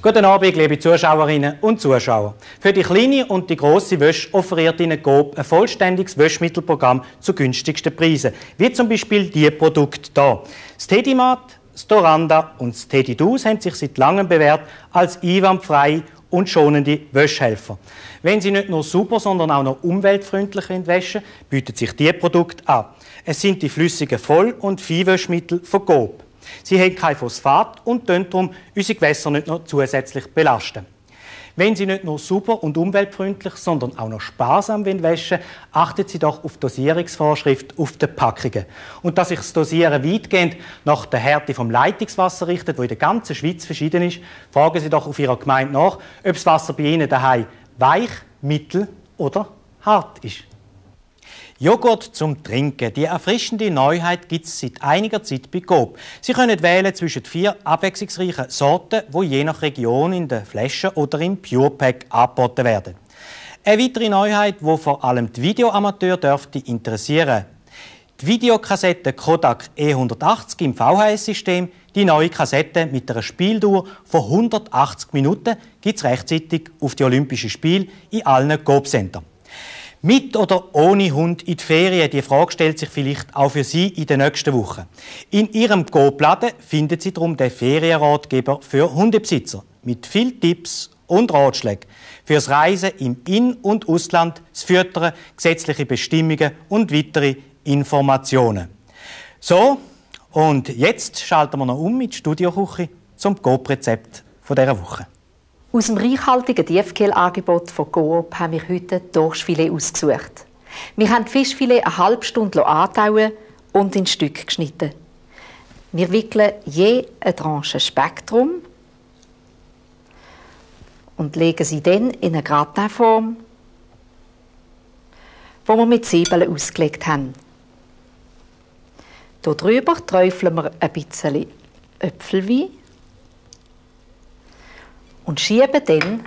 Guten Abend, liebe Zuschauerinnen und Zuschauer. Für die kleine und die grosse Wäsche offeriert Ihnen GOB ein vollständiges Wäschmittelprogramm zu günstigsten Preisen, wie zum Beispiel diese Produkte hier. Das Teddy-Mat, das Doranda und das Teddy-Dose haben sich seit langem bewährt als einwandfreie und schonende Wäschhelfer. Wenn Sie nicht nur super, sondern auch noch umweltfreundlich wäschen, bieten sich diese Produkte an. Es sind die flüssigen Voll- und Viehwäschmittel von GOB. Sie haben kein Phosphat und können darum unsere Gewässer nicht noch zusätzlich belasten. Wenn Sie nicht nur super und umweltfreundlich, sondern auch noch sparsam waschen wollen, achten Sie doch auf die Dosierungsvorschrift auf den Packungen. Und dass sich das Dosieren weitgehend nach der Härte vom Leitungswasser richtet, wo in der ganzen Schweiz verschieden ist, fragen Sie doch auf Ihrer Gemeinde nach, ob das Wasser bei Ihnen daheim weich, mittel oder hart ist. Joghurt zum Trinken. Die erfrischende Neuheit gibt es seit einiger Zeit bei GOB. Sie können wählen zwischen 4 abwechslungsreichen Sorten, die je nach Region in der Flasche oder im Purepack angeboten werden. Eine weitere Neuheit, die vor allem die Videoamateure dürfte interessieren. Die Videokassette Kodak E180 im VHS-System, die neue Kassette mit einer Spieldauer von 180 Minuten, gibt es rechtzeitig auf die Olympischen Spiele in allen GOB-Centern. Mit oder ohne Hund in die Ferien? Die Frage stellt sich vielleicht auch für Sie in den nächsten Wochen. In Ihrem GOB-Laden finden Sie darum den Ferienratgeber für Hundebesitzer mit vielen Tipps und Ratschlägen fürs Reisen im In- und Ausland, das Füttern, gesetzliche Bestimmungen und weitere Informationen. So, und jetzt schalten wir noch um mit Studioküche zum GOB-Rezept dieser Woche. Aus dem reichhaltigen Tiefkühlangebot von Coop haben wir heute Dorschfilet ausgesucht. Wir haben das Fischfilet eine halbe Stunde antauen und in Stücke geschnitten. Wir wickeln je eine Tranche Spektrum und legen sie dann in eine Gratinform, die wir mit Zwiebeln ausgelegt haben. Darüber träufeln wir ein bisschen Äpfelwein und schieben dann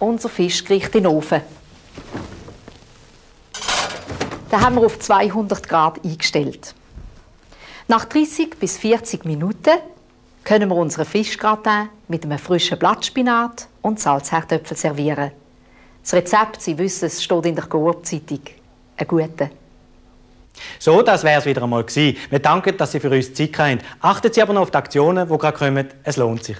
unser Fischgericht in den Ofen. Den haben wir auf 200 Grad eingestellt. Nach 30 bis 40 Minuten können wir unseren Fischgratin mit einem frischen Blattspinat und Salzherdöpfel servieren. Das Rezept, Sie wissen es, steht in der GOB-Zeitung. Ein guter. So, das wäre es wieder einmal gewesen. Wir danken, dass Sie für uns Zeit haben. Achten Sie aber noch auf die Aktionen, die gerade kommen. Es lohnt sich.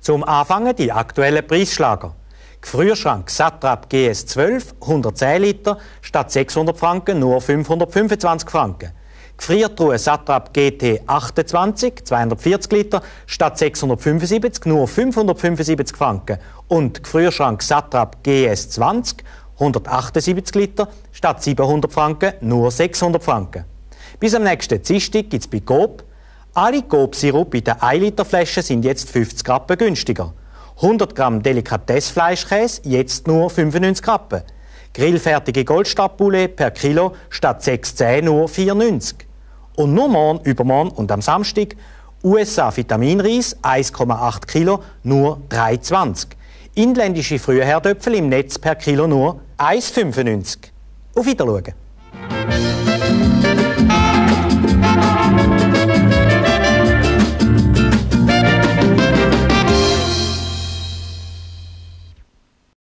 Zum Anfangen die aktuellen Preisschlager. Gefrierschrank Satrap GS12 110 Liter statt 600 Franken nur 525 Franken. Gefriertruhe Satrap GT28 240 Liter statt 675 nur 575 Franken. Und Gefrierschrank Satrap GS20 178 Liter statt 700 Franken nur 600 Franken. Bis am nächsten Dienstag gibt es bei GOB. Alle Gobsirup in der 1-Liter-Flasche sind jetzt 50 Rappen günstiger. 100 Gramm Delikatessfleischkäse jetzt nur 95 Rappen. Grillfertige Goldstadtboulet per Kilo statt 6,10 nur 4,90. Und nur morgen, übermorgen und am Samstag USA Vitaminreis 1,8 Kilo nur 3,20. Inländische Frühherdöpfel im Netz per Kilo nur 1,95. Auf Wiedersehen.